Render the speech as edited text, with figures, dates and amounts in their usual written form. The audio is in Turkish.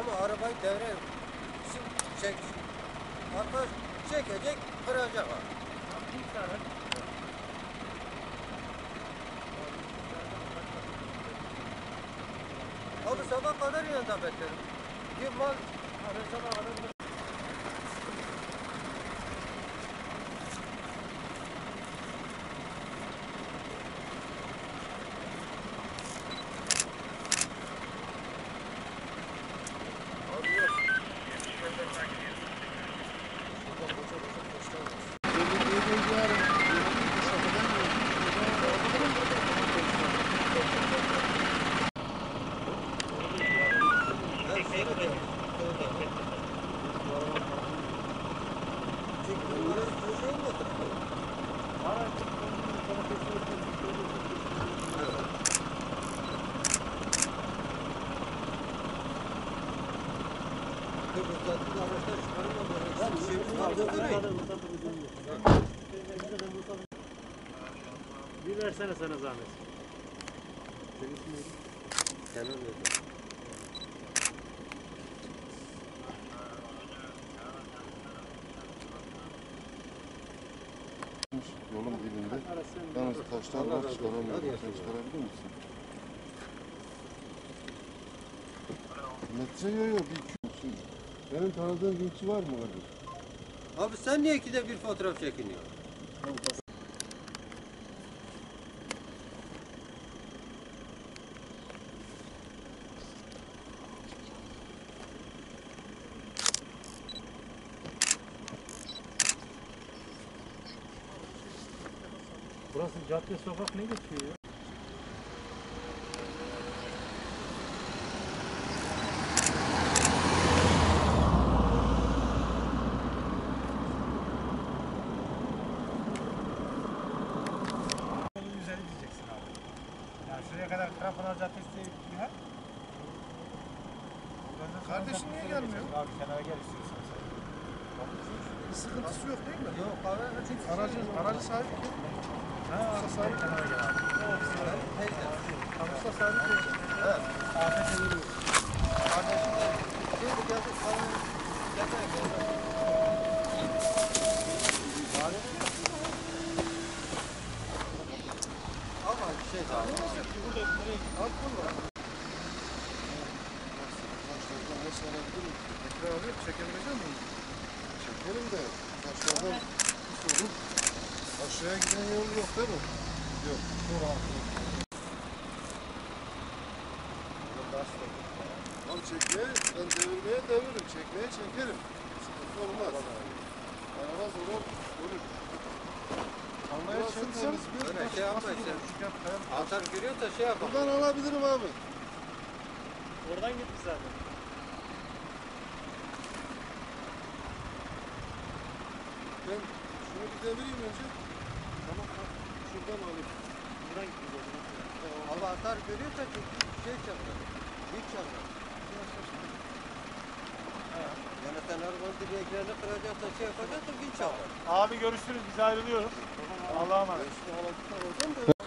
Ama arabayı devre çek. Arkadaş çekecek, kıracak abi. Abi sabah kadar yanında beklerim. Bir mal sabah kadar. Bir versene sana zahmet. Senin ismin neydi? Kenan dedi. Yolun dibinde. Yalnız taşlar var, çıkaramıyorum. Sen çıkarabilir misin? Metre yok, bir iki olsun. Benim tanıdığım gençi var mı orada? Abi sen niye ikide bir fotoğraf çekiniyorsun? Burası cadde, sokak ne geçiyor ya? Yolun üzeri diyeceksin abi. Yani şuraya kadar Trafalgar Caddesi değil ha? Kardeşim niye gelmiyor? Abi kenara gel istiyorsun sen. Bir sıkıntısı yok değil mi? Yok abi. Aracı sahibi değil mi? Ha, sahibi kenara gel abi. Yok, sahibi değil de. Aracı sahibi değil de. Evet. Afet edilir. Kardeşim de. Şimdi geldik sana. Gelme, gelme. Ama şey abi. Burada, buraya git. Al bunu. Tekrar abi, çekebilecek miyim? Benim de taşlardan tutup aşağıya giden yol yok değil mi? Yok. Çok rahatlık. Ama çekmeye, ben devirmeye deviririm. Çekmeye çekerim. Sıkıntı olmaz. Araba zorlar, olur. Anlaya çıksanız bir taş atmayın. Atar görüyor da şey yapalım. Buradan alabilirim abi. Oradan gitti zaten. Ben şunu bir devireyim önce. Tamam, şuradan alayım. Buradan gidiyor. Ama atar görüyorsa çok şey çarpar. Hiç çarpar. Yani sen arabanın direklerini kıracaksa şey yapacaksa hiç çarpar. Abi görüşürüz, biz ayrılıyoruz. Allah'a emanet.